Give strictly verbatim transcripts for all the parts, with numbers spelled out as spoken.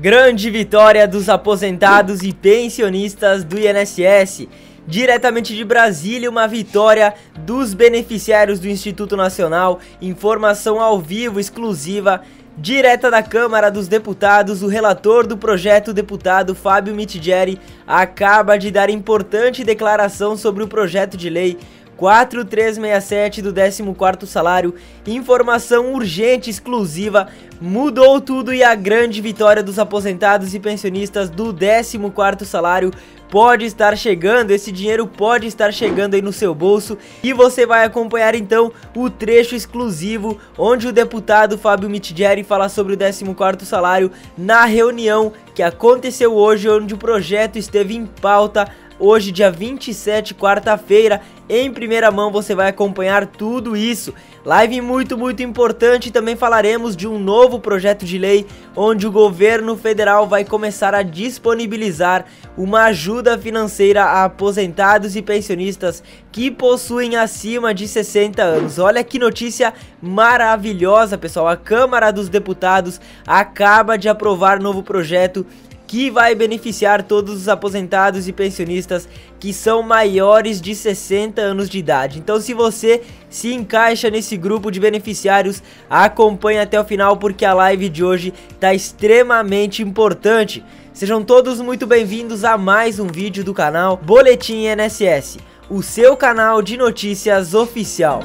Grande vitória dos aposentados e pensionistas do I N S S. Diretamente de Brasília, uma vitória dos beneficiários do Instituto Nacional. Informação ao vivo, exclusiva, direta da Câmara dos Deputados. O relator do projeto, o deputado Fábio Mitidieri, acaba de dar importante declaração sobre o projeto de lei quatro três seis sete do décimo quarto salário. Informação urgente, exclusiva, mudou tudo e a grande vitória dos aposentados e pensionistas do décimo quarto salário pode estar chegando, esse dinheiro pode estar chegando aí no seu bolso. E você vai acompanhar então o trecho exclusivo onde o deputado Fábio Mitidieri fala sobre o décimo quarto salário na reunião que aconteceu hoje, onde o projeto esteve em pauta hoje, dia vinte e sete, quarta-feira. Em primeira mão você vai acompanhar tudo isso. Live muito, muito importante. Também falaremos de um novo projeto de lei onde o governo federal vai começar a disponibilizar uma ajuda financeira a aposentados e pensionistas que possuem acima de sessenta anos. Olha que notícia maravilhosa, pessoal. A Câmara dos Deputados acaba de aprovar novo projeto que vai beneficiar todos os aposentados e pensionistas que são maiores de sessenta anos de idade. Então, se você se encaixa nesse grupo de beneficiários, acompanhe até o final porque a live de hoje está extremamente importante. Sejam todos muito bem-vindos a mais um vídeo do canal Boletim I N S S, o seu canal de notícias oficial.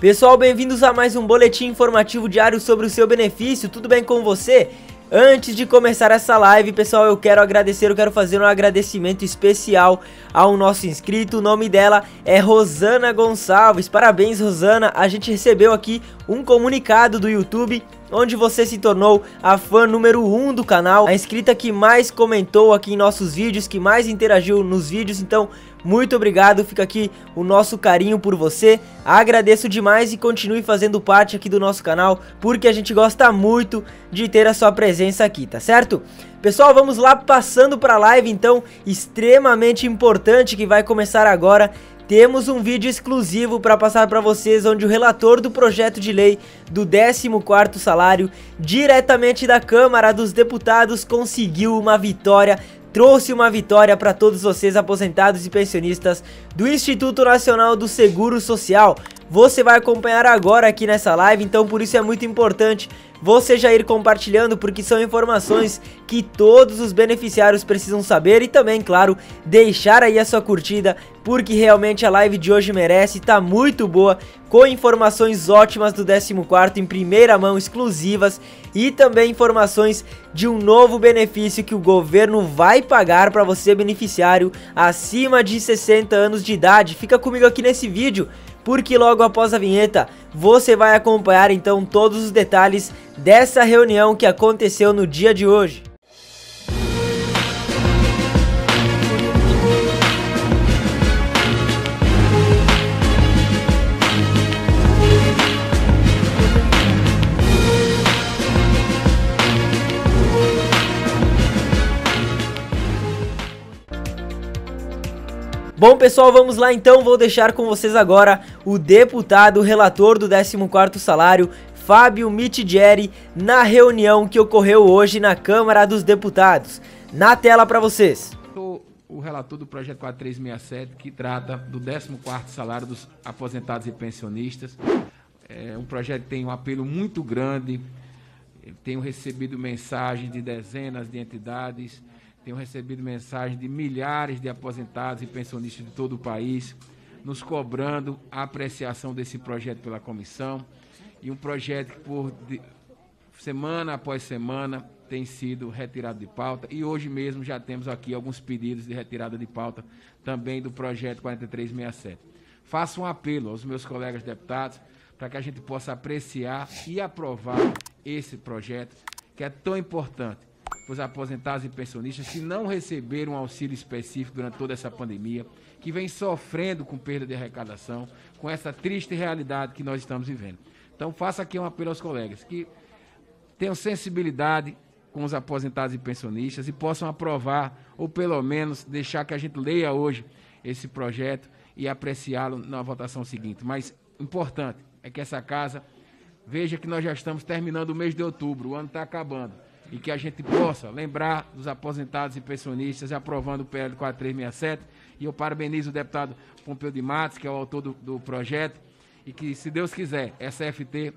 Pessoal, bem-vindos a mais um boletim informativo diário sobre o seu benefício. Tudo bem com você? Antes de começar essa live, pessoal, eu quero agradecer, eu quero fazer um agradecimento especial ao nosso inscrito. O nome dela é Rosana Gonçalves. Parabéns, Rosana. A gente recebeu aqui um comunicado do YouTube onde você se tornou a fã número um do canal, a inscrita que mais comentou aqui em nossos vídeos, que mais interagiu nos vídeos. Então, muito obrigado, fica aqui o nosso carinho por você. Agradeço demais e continue fazendo parte aqui do nosso canal, porque a gente gosta muito de ter a sua presença aqui, tá certo? Pessoal, vamos lá, passando para a live então, extremamente importante, que vai começar agora. Temos um vídeo exclusivo para passar para vocês, onde o relator do projeto de lei do décimo quarto salário, diretamente da Câmara dos Deputados, conseguiu uma vitória, trouxe uma vitória para todos vocês, aposentados e pensionistas do Instituto Nacional do Seguro Social. Você vai acompanhar agora aqui nessa live, então por isso é muito importante você já ir compartilhando, porque são informações que todos os beneficiários precisam saber. E também, claro, deixar aí a sua curtida, porque realmente a live de hoje merece, tá muito boa, com informações ótimas do décimo quarto em primeira mão, exclusivas, e também informações de um novo benefício que o governo vai pagar para você, beneficiário acima de sessenta anos de idade. Fica comigo aqui nesse vídeo, porque logo após a vinheta você vai acompanhar então todos os detalhes dessa reunião que aconteceu no dia de hoje. Bom, pessoal, vamos lá então, vou deixar com vocês agora o deputado relator do décimo quarto salário, Fábio Mitidieri, na reunião que ocorreu hoje na Câmara dos Deputados. Na tela para vocês. O relator do projeto quatro três seis sete, que trata do décimo quarto salário dos aposentados e pensionistas. É um projeto que tem um apelo muito grande, tenho recebido mensagens de dezenas de entidades, tenho recebido mensagens de milhares de aposentados e pensionistas de todo o país, nos cobrando a apreciação desse projeto pela comissão, e um projeto que, por de, semana após semana, tem sido retirado de pauta, e hoje mesmo já temos aqui alguns pedidos de retirada de pauta também do projeto quatro três seis sete. Faço um apelo aos meus colegas deputados para que a gente possa apreciar e aprovar esse projeto, que é tão importante. Os aposentados e pensionistas que não receberam auxílio específico durante toda essa pandemia, que vem sofrendo com perda de arrecadação, com essa triste realidade que nós estamos vivendo. Então, faço aqui um apelo aos colegas que tenham sensibilidade com os aposentados e pensionistas e possam aprovar, ou pelo menos deixar que a gente leia hoje esse projeto e apreciá-lo na votação seguinte. Mas, importante é que essa casa veja que nós já estamos terminando o mês de outubro, o ano está acabando, e que a gente possa lembrar dos aposentados e pensionistas aprovando o P L quatro três seis sete, e eu parabenizo o deputado Pompeu de Matos, que é o autor do, do projeto, e que, se Deus quiser, essa F T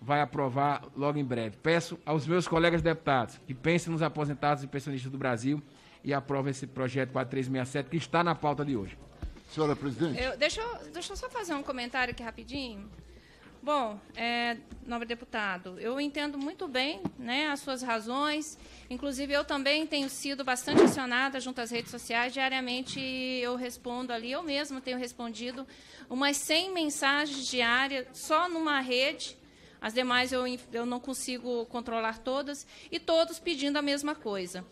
vai aprovar logo em breve. Peço aos meus colegas deputados que pensem nos aposentados e pensionistas do Brasil e aprovem esse projeto quatro três seis sete, que está na pauta de hoje. Senhora presidente. Eu, deixa, eu, deixa eu só fazer um comentário aqui rapidinho. Bom, é, nobre deputado, eu entendo muito bem, né, as suas razões. Inclusive, eu também tenho sido bastante acionada junto às redes sociais. Diariamente eu respondo ali, eu mesmo tenho respondido umas cem mensagens diárias só numa rede. As demais eu, eu não consigo controlar todas, e todos pedindo a mesma coisa.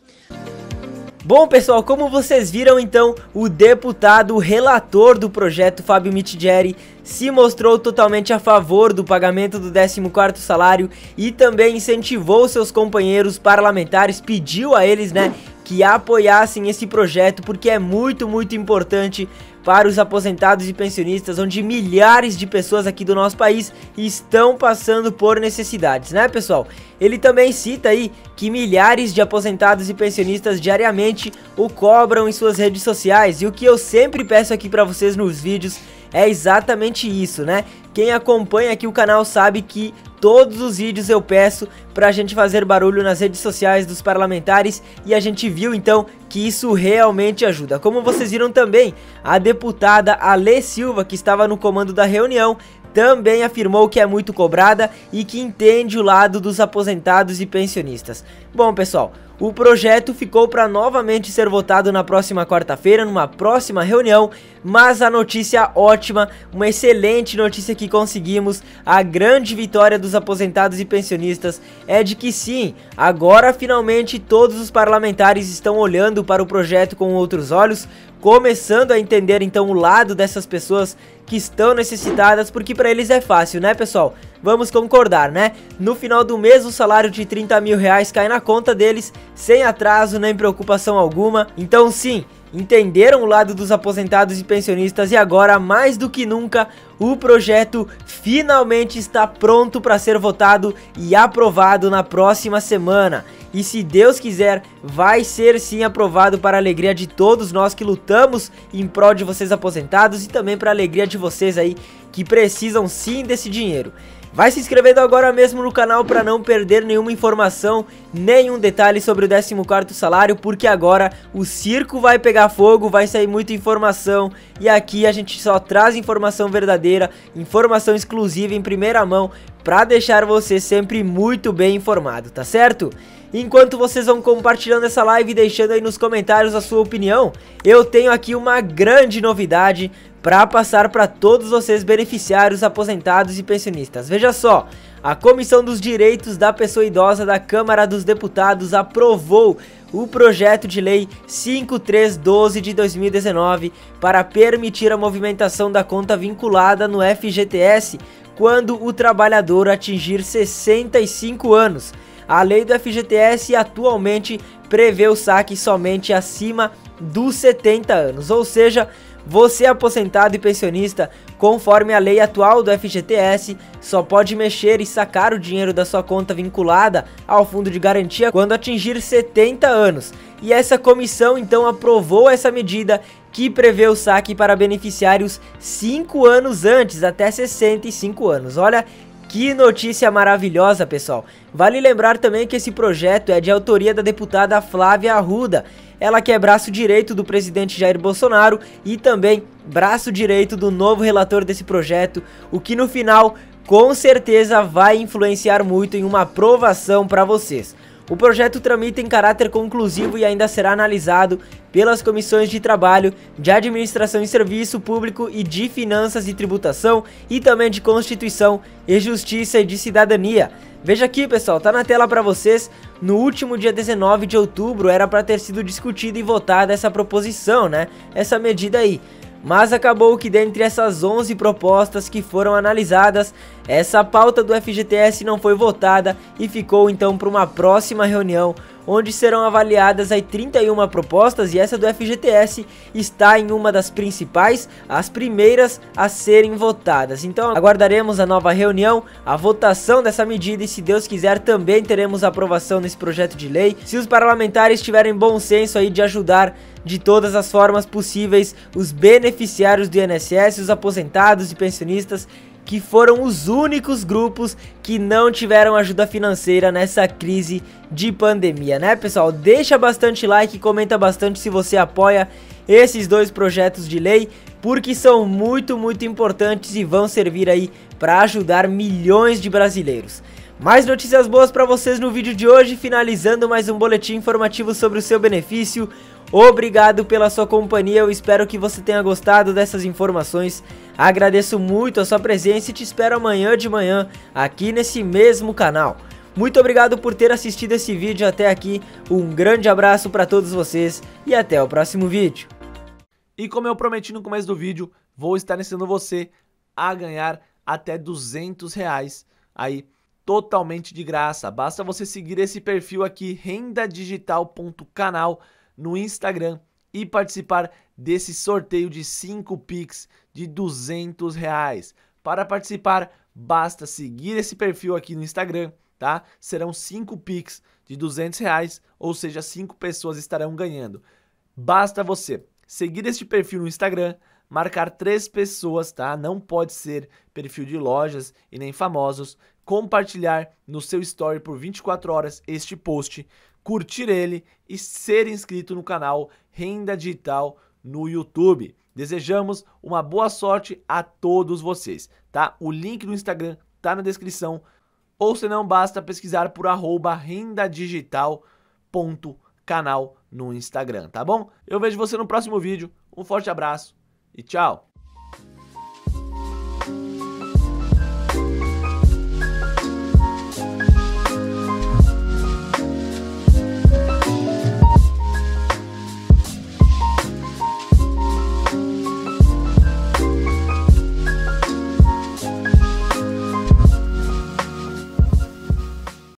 Bom, pessoal, como vocês viram, então, o deputado, o relator do projeto, Fábio Mitidieri, se mostrou totalmente a favor do pagamento do décimo quarto salário e também incentivou seus companheiros parlamentares, pediu a eles, né, que apoiassem esse projeto, porque é muito, muito importante para os aposentados e pensionistas, onde milhares de pessoas aqui do nosso país estão passando por necessidades, né, pessoal? Ele também cita aí que milhares de aposentados e pensionistas diariamente o cobram em suas redes sociais, e o que eu sempre peço aqui para vocês nos vídeos é exatamente isso, né? Quem acompanha aqui o canal sabe que todos os vídeos eu peço pra gente fazer barulho nas redes sociais dos parlamentares, e a gente viu então que isso realmente ajuda. Como vocês viram também, a deputada Ale Silva, que estava no comando da reunião, também afirmou que é muito cobrada e que entende o lado dos aposentados e pensionistas. Bom, pessoal, o projeto ficou para novamente ser votado na próxima quarta-feira, numa próxima reunião, mas a notícia ótima, uma excelente notícia que conseguimos, a grande vitória dos aposentados e pensionistas, é de que sim, agora finalmente todos os parlamentares estão olhando para o projeto com outros olhos, começando a entender então o lado dessas pessoas que estão necessitadas, porque para eles é fácil, né, pessoal? Vamos concordar, né? No final do mês o salário de trinta mil reais cai na conta deles, sem atraso nem preocupação alguma. Então sim, entenderam o lado dos aposentados e pensionistas, e agora, mais do que nunca, o projeto finalmente está pronto para ser votado e aprovado na próxima semana. E se Deus quiser, vai ser sim aprovado, para a alegria de todos nós que lutamos em prol de vocês aposentados, e também para a alegria de vocês aí que precisam sim desse dinheiro. Vai se inscrevendo agora mesmo no canal para não perder nenhuma informação, nenhum detalhe sobre o décimo quarto salário, porque agora o circo vai pegar fogo, vai sair muita informação, e aqui a gente só traz informação verdadeira, informação exclusiva em primeira mão, para deixar você sempre muito bem informado, tá certo? Enquanto vocês vão compartilhando essa live e deixando aí nos comentários a sua opinião, eu tenho aqui uma grande novidade para passar para todos vocês, beneficiários, aposentados e pensionistas. Veja só, a Comissão dos Direitos da Pessoa Idosa da Câmara dos Deputados aprovou o projeto de lei cinco três um dois de dois mil e dezenove para permitir a movimentação da conta vinculada no F G T S quando o trabalhador atingir sessenta e cinco anos. A lei do F G T S atualmente prevê o saque somente acima dos setenta anos, ou seja, você aposentado e pensionista, conforme a lei atual do F G T S, só pode mexer e sacar o dinheiro da sua conta vinculada ao fundo de garantia quando atingir setenta anos. E essa comissão então aprovou essa medida que prevê o saque para beneficiários cinco anos antes, até sessenta e cinco anos. Olha que notícia maravilhosa, pessoal. Vale lembrar também que esse projeto é de autoria da deputada Flávia Arruda, ela que é braço direito do presidente Jair Bolsonaro e também braço direito do novo relator desse projeto, o que no final com certeza vai influenciar muito em uma aprovação para vocês. O projeto tramita em caráter conclusivo e ainda será analisado pelas comissões de Trabalho, de Administração e Serviço Público e de Finanças e Tributação, e também de Constituição e Justiça e de Cidadania. Veja aqui, pessoal, tá na tela para vocês, no último dia dezenove de outubro era para ter sido discutida e votada essa proposição, né? Essa medida aí. Mas acabou que, dentre essas onze propostas que foram analisadas, essa pauta do F G T S não foi votada e ficou então para uma próxima reunião, onde serão avaliadas aí trinta e uma propostas, e essa do F G T S está em uma das principais, as primeiras a serem votadas. Então aguardaremos a nova reunião, a votação dessa medida, e se Deus quiser também teremos aprovação nesse projeto de lei, se os parlamentares tiverem bom senso aí de ajudar de todas as formas possíveis os beneficiários do I N S S, os aposentados e pensionistas, que foram os únicos grupos que não tiveram ajuda financeira nessa crise de pandemia, né, pessoal? Deixa bastante like, comenta bastante se você apoia esses dois projetos de lei, porque são muito, muito importantes e vão servir aí para ajudar milhões de brasileiros. Mais notícias boas para vocês no vídeo de hoje, finalizando mais um boletim informativo sobre o seu benefício. Obrigado pela sua companhia, eu espero que você tenha gostado dessas informações. Agradeço muito a sua presença e te espero amanhã de manhã aqui nesse mesmo canal. Muito obrigado por ter assistido esse vídeo até aqui, um grande abraço para todos vocês e até o próximo vídeo. E como eu prometi no começo do vídeo, vou estar ensinando você a ganhar até duzentos reais aí totalmente de graça. Basta você seguir esse perfil aqui, renda digital ponto canal, no Instagram, e participar desse sorteio de cinco Pix de duzentos reais. Para participar, basta seguir esse perfil aqui no Instagram, tá? Serão cinco Pix de duzentos reais, ou seja, cinco pessoas estarão ganhando. Basta você seguir este perfil no Instagram, marcar três pessoas, tá? Não pode ser perfil de lojas e nem famosos. Compartilhar no seu story por vinte e quatro horas este post, curtir ele e ser inscrito no canal Renda Digital no YouTube. Desejamos uma boa sorte a todos vocês, tá? O link no Instagram tá na descrição, ou se não, basta pesquisar por arroba renda digital ponto canal no Instagram, tá bom? Eu vejo você no próximo vídeo, um forte abraço e tchau!